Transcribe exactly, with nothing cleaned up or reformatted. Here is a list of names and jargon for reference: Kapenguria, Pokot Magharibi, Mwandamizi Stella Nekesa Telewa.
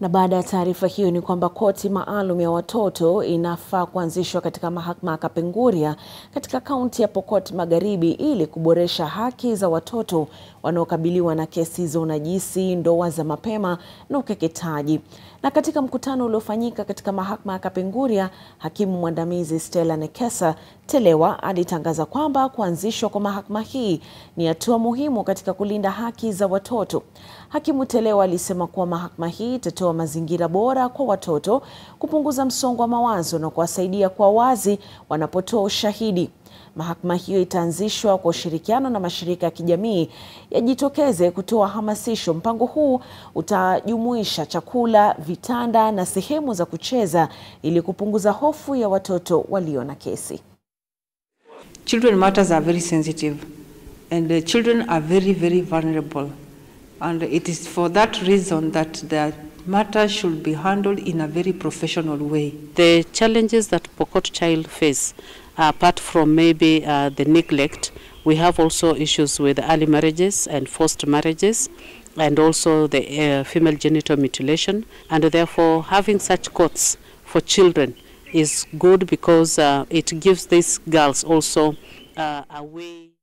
Na baada ya taarifa hiyo ni kwamba koti maalum ya watoto inafaa kuanzishwa katika mahakama ya Kapenguria katika kaunti ya Pokot Magharibi ili kuboresha haki za watoto wanaokabiliwa na kesi za unajisi, ndoa za mapema na ukeketaji. Na katika mkutano uliofanyika katika mahakama ya Kapenguria, hakimu Mwandamizi Stella Nekesa Telewa alitangaza kwamba kuanzishwa kwa mahakama hii ni hatua muhimu katika kulinda haki za watoto. Hakimu Telewa alisema kuwa mahakama hii itatoa mazingira bora kwa watoto, kupunguza msongo wa mawazo na kuwasaidia kwa wazi wanapotoa ushahidi. Mahakama hiyo itaanzishwa kwa ushirikiano na mashirika ya kijamii yajitokeze kutoa hamasisho. Mpango huu utajumuisha chakula, vitanda na sehemu za kucheza ili kupunguza hofu ya watoto walio na kesi. Children matters are very sensitive and the children are very very vulnerable, and it is for that reason that the matter should be handled in a very professional way. The challenges that Pokot child face, apart from maybe uh, the neglect, we have also issues with early marriages and forced marriages, and also the uh, female genital mutilation. And therefore, having such courts for children is good because uh, it gives these girls also uh, a way.